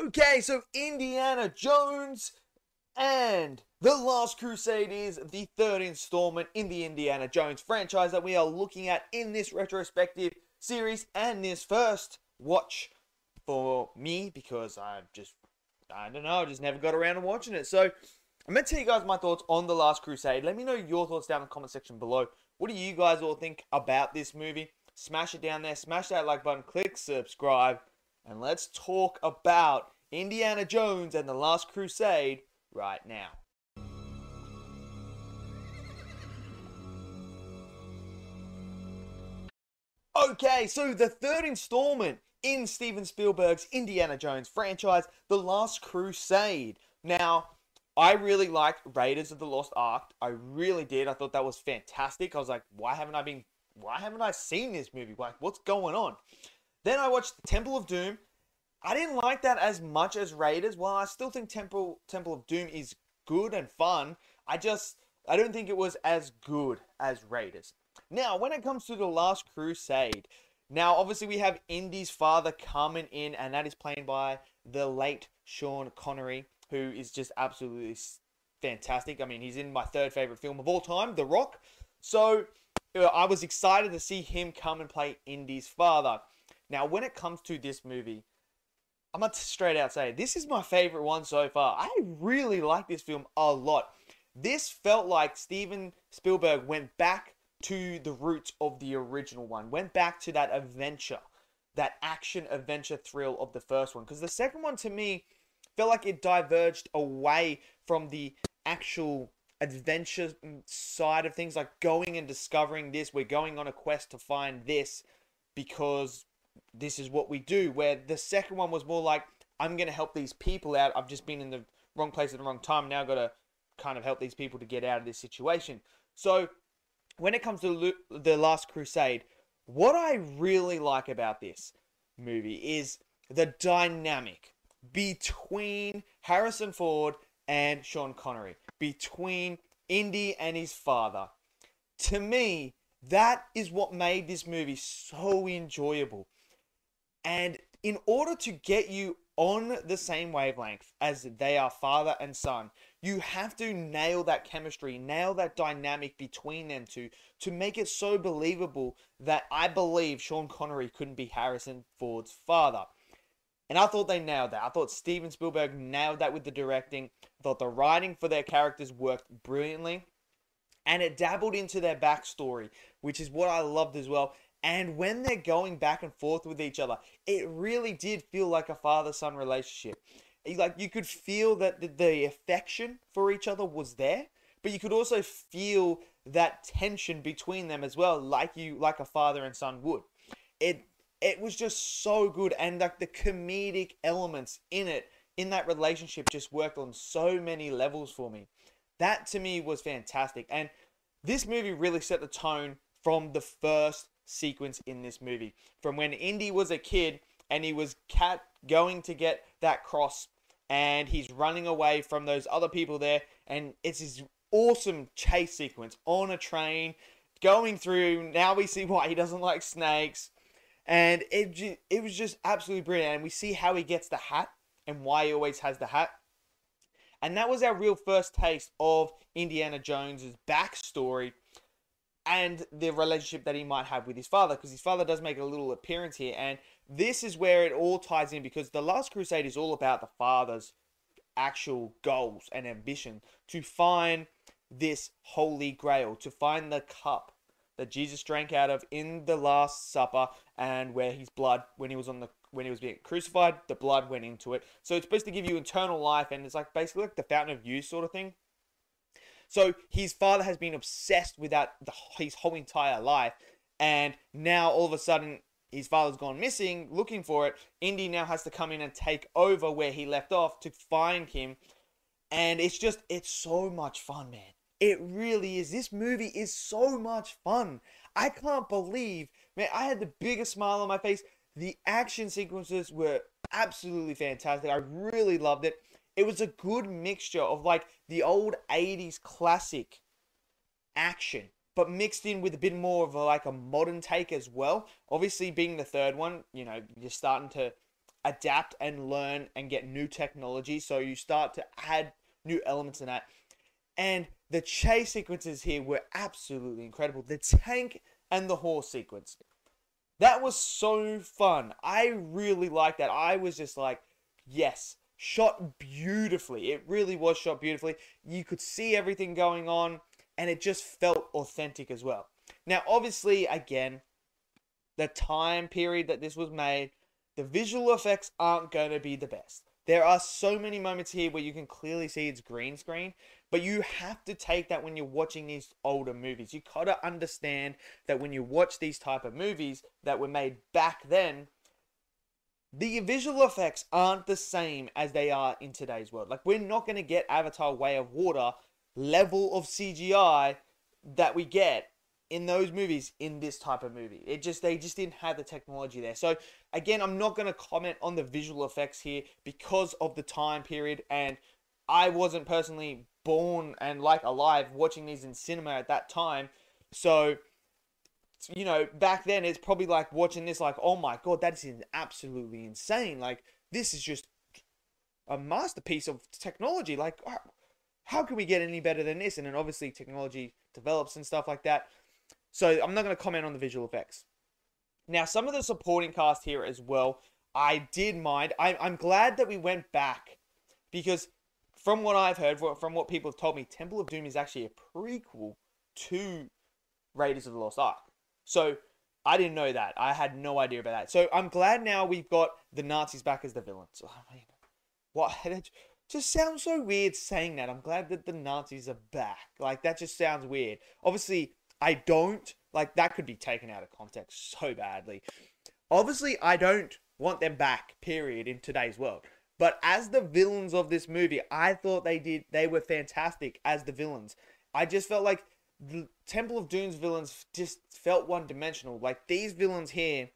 Okay, so Indiana Jones and The Last Crusade is the third installment in the Indiana Jones franchise that we are looking at in this retrospective series and this first watch for me, because I just never got around to watching it. So I'm going to tell you guys my thoughts on The Last Crusade. Let me know your thoughts down in the comment section below. What do you guys all think about this movie? Smash it down there. Smash that like button. Click subscribe. And let's talk about Indiana Jones and The Last Crusade right now. Okay, so the third installment in Steven Spielberg's Indiana Jones franchise, The Last Crusade. Now, I really liked Raiders of the Lost Ark. I really did. I thought that was fantastic. I was like, why haven't I seen this movie? Like, what's going on? Then I watched the Temple of Doom. I didn't like that as much as Raiders. While I still think Temple of Doom is good and fun, I don't think it was as good as Raiders. Now, when it comes to The Last Crusade, now obviously we have Indy's father coming in, and that is played by the late Sean Connery, who is just absolutely fantastic. I mean, he's in my third favorite film of all time, The Rock. So I was excited to see him come and play Indy's father. Now, when it comes to this movie, I'm going to straight out say, this is my favorite one so far. I really like this film a lot. This felt like Steven Spielberg went back to the roots of the original one, went back to that adventure, that action-adventure thrill of the first one. Because the second one, to me, felt like it diverged away from the actual adventure side of things, like going and discovering this. We're going on a quest to find this because this is what we do, where the second one was more like, I'm going to help these people out. I've just been in the wrong place at the wrong time. Now I've got to kind of help these people to get out of this situation. So when it comes to The Last Crusade, what I really like about this movie is the dynamic between Harrison Ford and Sean Connery, between Indy and his father. To me, that is what made this movie so enjoyable. And in order to get you on the same wavelength as they are father and son, you have to nail that chemistry, nail that dynamic between them two to make it so believable that I believe Sean Connery couldn't be Harrison Ford's father. And I thought they nailed that. I thought Steven Spielberg nailed that with the directing. I thought the writing for their characters worked brilliantly. And it dabbled into their backstory, which is what I loved as well. And when they're going back and forth with each other, it really did feel like a father-son relationship. Like, you could feel that the affection for each other was there, but you could also feel that tension between them as well, like a father and son would. It was just so good, and like the comedic elements in it, in that relationship, just worked on so many levels for me. That, to me, was fantastic. And this movie really set the tone from the first sequence in this movie. From when Indy was a kid and he was going to get that cross and he's running away from those other people there. And it's his awesome chase sequence on a train going through. Now we see why he doesn't like snakes. And it was just absolutely brilliant. And we see how he gets the hat and why he always has the hat. And that was our real first taste of Indiana Jones' backstory and the relationship that he might have with his father, because his father does make a little appearance here, and this is where it all ties in, because The Last Crusade is all about the father's actual goals and ambition to find this Holy Grail, to find the cup that Jesus drank out of in the Last Supper, and where his blood, when he was being crucified, the blood went into it. So it's supposed to give you eternal life, and it's like basically like the fountain of youth sort of thing. So his father has been obsessed with that his whole entire life, and now all of a sudden his father's gone missing, looking for it. Indy now has to come in and take over where he left off to find him, and it's so much fun, man. It really is. This movie is so much fun. I can't believe, man, I had the biggest smile on my face. The action sequences were absolutely fantastic. I really loved it. It was a good mixture of like the old 80s classic action, but mixed in with a bit more of a modern take as well. Obviously, being the third one, you're starting to adapt and learn and get new technology. So you start to add new elements in that. And the chase sequences here were absolutely incredible. The tank and the horse sequence. That was so fun. I really liked that. I was just like, yes, shot beautifully. It really was shot beautifully. You could see everything going on, and it just felt authentic as well. Now, obviously, again, the time period that this was made, the visual effects aren't going to be the best. There are so many moments here where you can clearly see it's green screen, but you have to take that when you're watching these older movies. You got to understand that when you watch these type of movies that were made back then, the visual effects aren't the same as they are in today's world. Like, we're not going to get Avatar: Way of Water level of CGI that we get in those movies, in this type of movie. They just didn't have the technology there. So again, I'm not going to comment on the visual effects here because of the time period, and I wasn't personally born and like alive watching these in cinema at that time. So, you know, back then it's probably like watching this like, oh my god, that's absolutely insane. Like, this is just a masterpiece of technology. Like, how can we get any better than this? And then obviously technology develops and stuff like that. So I'm not going to comment on the visual effects. Now, some of the supporting cast here as well, I did mind. I'm glad that we went back, because from what I've heard, from what people have told me, Temple of Doom is actually a prequel to Raiders of the Lost Ark. So I didn't know that. I had no idea about that. So I'm glad now we've got the Nazis back as the villains. Oh, man. What? That just sounds so weird saying that. I'm glad that the Nazis are back. Like, that just sounds weird. Obviously, I don't, like, that could be taken out of context so badly. Obviously, I don't want them back, period, in today's world. But as the villains of this movie, I thought they were fantastic as the villains. I just felt like the Temple of Doom's villains just felt one-dimensional. Like, these villains here,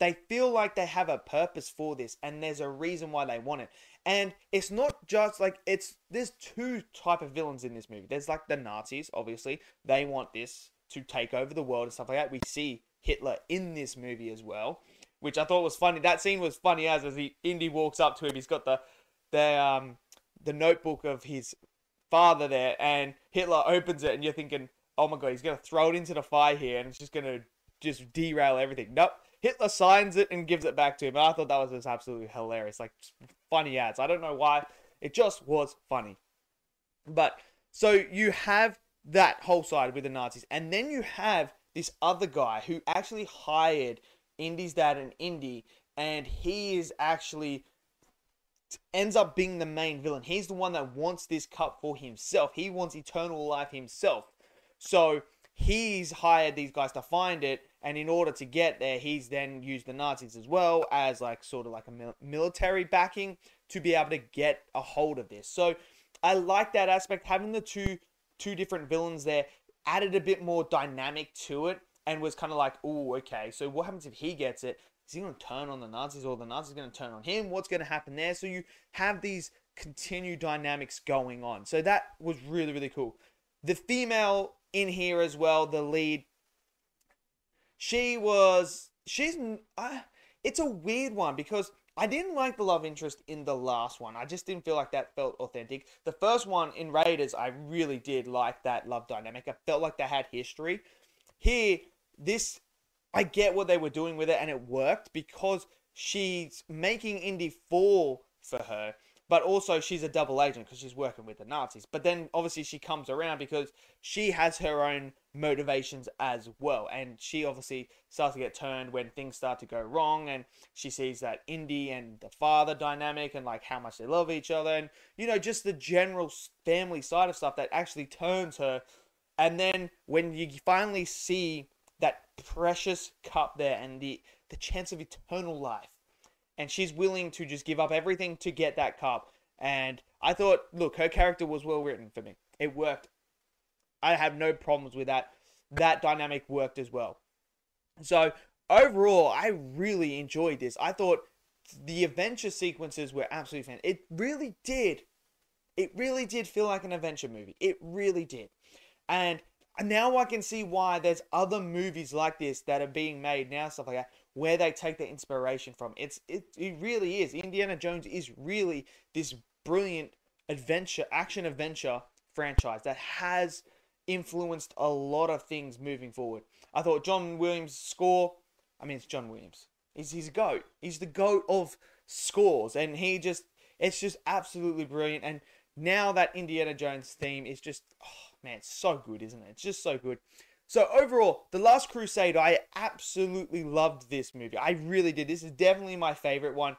they feel like they have a purpose for this, and there's a reason why they want it. And it's not just like, there's two type of villains in this movie. There's like the Nazis, obviously. They want this to take over the world and stuff like that. We see Hitler in this movie as well, which I thought was funny. That scene was funny as the Indy walks up to him. He's got the notebook of his father there, and Hitler opens it, and you're thinking, oh my god, he's going to throw it into the fire here, and it's just going to just derail everything. Nope. Hitler signs it and gives it back to him. And I thought that was just absolutely hilarious. Like, funny ads. I don't know why. It just was funny. But, so you have that whole side with the Nazis. And then you have this other guy who actually hired Indy's dad and Indy. And he is actually, ends up being the main villain. He's the one that wants this cup for himself. He wants eternal life himself. So he's hired these guys to find it. And in order to get there, he's then used the Nazis as well as like sort of like a military backing to be able to get a hold of this. So I like that aspect. Having the two different villains there added a bit more dynamic to it, and was kind of like, oh, okay, so what happens if he gets it? Is he going to turn on the Nazis, or the Nazis going to turn on him? What's going to happen there? So you have these continued dynamics going on. So that was really, really cool. The female in here as well, the lead, it's a weird one, because I didn't like the love interest in the last one. I just didn't feel like that felt authentic. The first one in Raiders, I really did like that love dynamic. I felt like they had history. Here, this, I get what they were doing with it, and it worked, because she's making Indy fall for her, but also she's a double agent because she's working with the Nazis. But then obviously she comes around because she has her own motivations as well. And she obviously starts to get turned when things start to go wrong. And she sees that Indy and the father dynamic, and like how much they love each other. And, you know, just the general family side of stuff that actually turns her. And then when you finally see that precious cup there, and the chance of eternal life, and she's willing to just give up everything to get that cup. And I thought, look, her character was well written for me. It worked. I have no problems with that. That dynamic worked as well. So overall, I really enjoyed this. I thought the adventure sequences were absolutely fantastic. It really did feel like an adventure movie. It really did. And now I can see why there's other movies like this that are being made now, stuff like that, where they take their inspiration from. It really is. Indiana Jones is really this brilliant adventure, action-adventure franchise that has influenced a lot of things moving forward. I thought John Williams' score, I mean, it's John Williams. He's a GOAT. He's the GOAT of scores, and it's just absolutely brilliant. And now that Indiana Jones theme is just, oh man, it's so good, isn't it? It's just so good. So overall, The Last Crusade, I absolutely loved this movie. I really did. This is definitely my favorite one.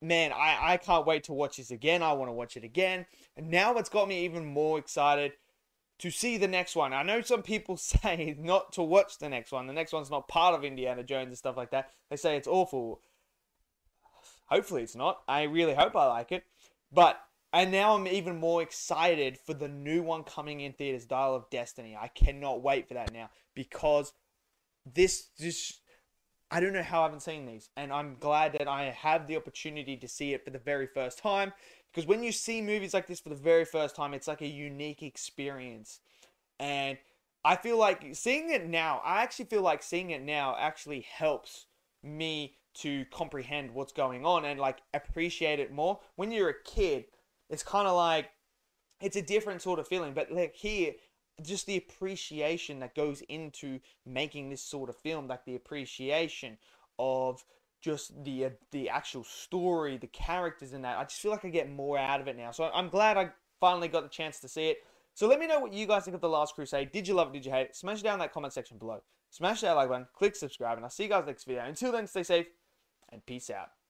Man, I can't wait to watch this again. I want to watch it again. And now it's got me even more excited to see the next one. I know some people say not to watch the next one. The next one's not part of Indiana Jones and stuff like that. They say it's awful. Hopefully it's not. I really hope I like it. But, and now I'm even more excited for the new one coming in theaters, Dial of Destiny. I cannot wait for that now, because this I don't know how I haven't seen these, and I'm glad that I have the opportunity to see it for the very first time, because when you see movies like this for the very first time, it's like a unique experience. And I feel like seeing it now, I actually feel like seeing it now actually helps me to comprehend what's going on and like appreciate it more. When you're a kid, it's kind of like, it's a different sort of feeling, but like here, just the appreciation that goes into making this sort of film, like the appreciation of just the actual story, the characters in that. I just feel like I get more out of it now. So I'm glad I finally got the chance to see it. So let me know what you guys think of The Last Crusade. Did you love it? Did you hate it? Smash it down in that comment section below. Smash that like button, click subscribe, and I'll see you guys next video. Until then, stay safe and peace out.